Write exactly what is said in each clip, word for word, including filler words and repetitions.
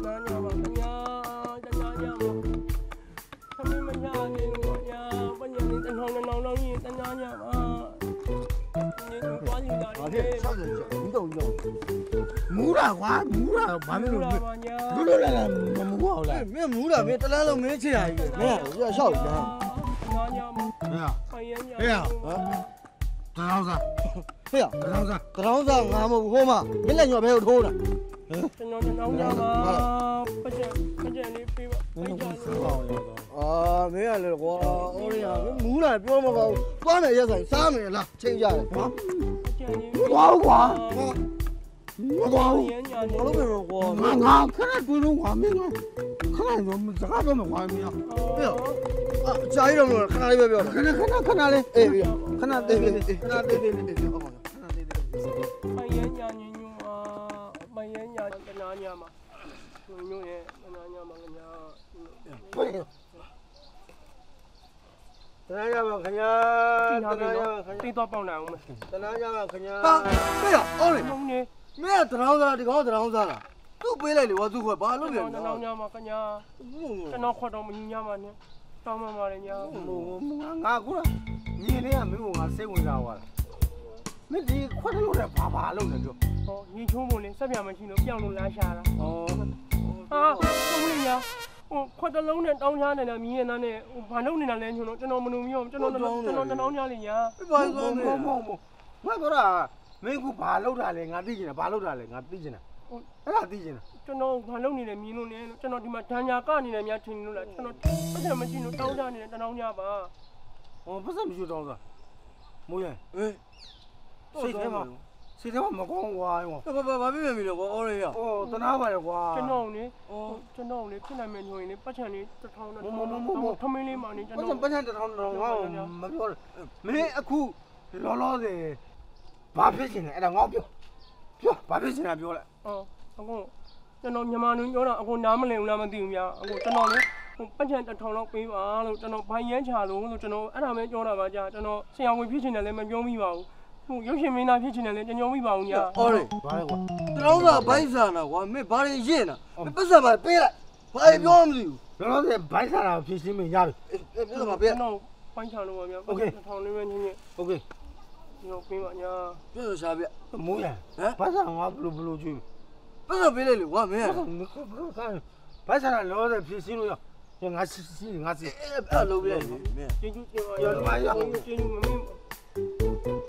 这种没嘛，那比这种不重嘛，这种刚刚那两天弄不要，这种春节那天弄不要，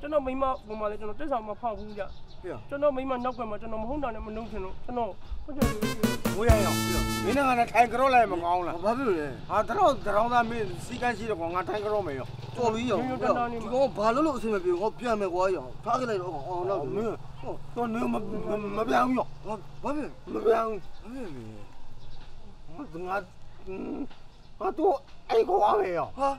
真的没嘛，我妈来真的，真啥嘛怕乌家。对呀。真的没嘛，鸟怪嘛，真的没红蛋的，没弄成了，真的。我也要。明天俺那抬个肉来么熬了。我不是。啊，这肉这肉咱没时间吃的光，俺抬个肉没有。做不了。这个我扒了肉是没变，我变没过样。他给那肉熬那没有。哦，那没没没没变样。我不是没变。没没。我怎么嗯？ 啊，都爱国没有？啊，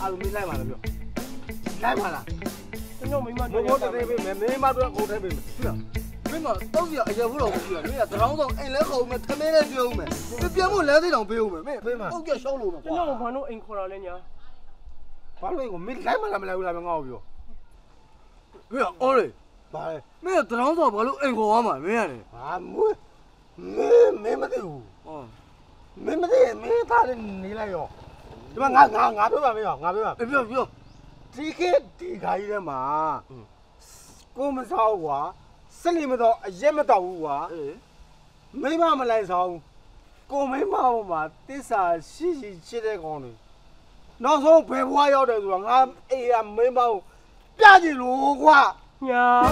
阿鲁没来嘛了表，来嘛了。我我这边没没嘛多，我这边没。是啊，没嘛，到底也不老贵啊，没啊，这老早哎来好嘛，他没来表嘛，这表么来这两表嘛，没没嘛，我叫小路嘛。这两我看到硬壳了嘞呀，反正我没来嘛，他们来回来没熬表。没啊，熬嘞，咋嘞？没啊，这老早把路硬壳嘛，没啊嘞。啊，没，没没没得有。哦。 没没得，没他的你来哟。对吧？俺俺俺对吧？没有，俺对吧？没有没有。这个这个一点嘛，我们烧过，十里没到，也没到过，没嘛没来烧，我没嘛我嘛，这啥稀稀奇的讲的。那时候白花要的多，俺哎呀没嘛，别的路花呀。